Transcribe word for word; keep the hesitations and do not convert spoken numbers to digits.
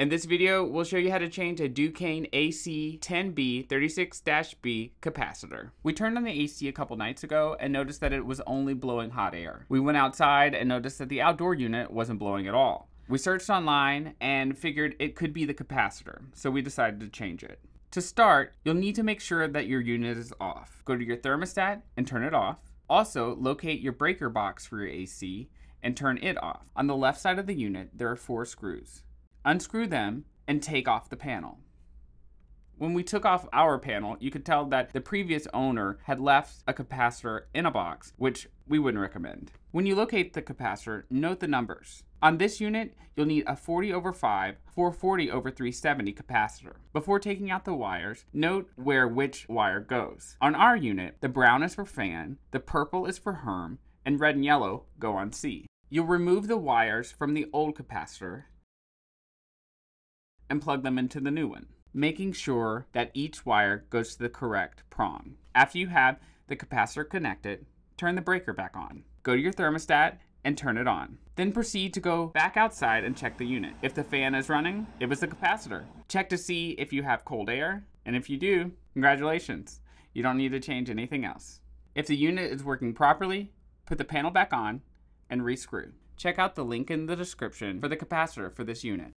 In this video, we'll show you how to change a Ducane A C ten B thirty-six B capacitor. We turned on the A C a couple nights ago and noticed that it was only blowing hot air. We went outside and noticed that the outdoor unit wasn't blowing at all. We searched online and figured it could be the capacitor, so we decided to change it. To start, you'll need to make sure that your unit is off. Go to your thermostat and turn it off. Also, locate your breaker box for your A C and turn it off. On the left side of the unit, there are four screws. Unscrew them and take off the panel. When we took off our panel, you could tell that the previous owner had left a capacitor in a box, which we wouldn't recommend. When you locate the capacitor, note the numbers. On this unit, you'll need a forty over five, four forty over three seventy capacitor. Before taking out the wires, note where which wire goes. On our unit, the brown is for fan, the purple is for herm, and red and yellow go on C. You'll remove the wires from the old capacitor and plug them into the new one, making sure that each wire goes to the correct prong. After you have the capacitor connected, turn the breaker back on. Go to your thermostat and turn it on. Then proceed to go back outside and check the unit. If the fan is running, it was the capacitor. Check to see if you have cold air, and if you do, congratulations. You don't need to change anything else. If the unit is working properly, put the panel back on and re-screw. Check out the link in the description for the capacitor for this unit.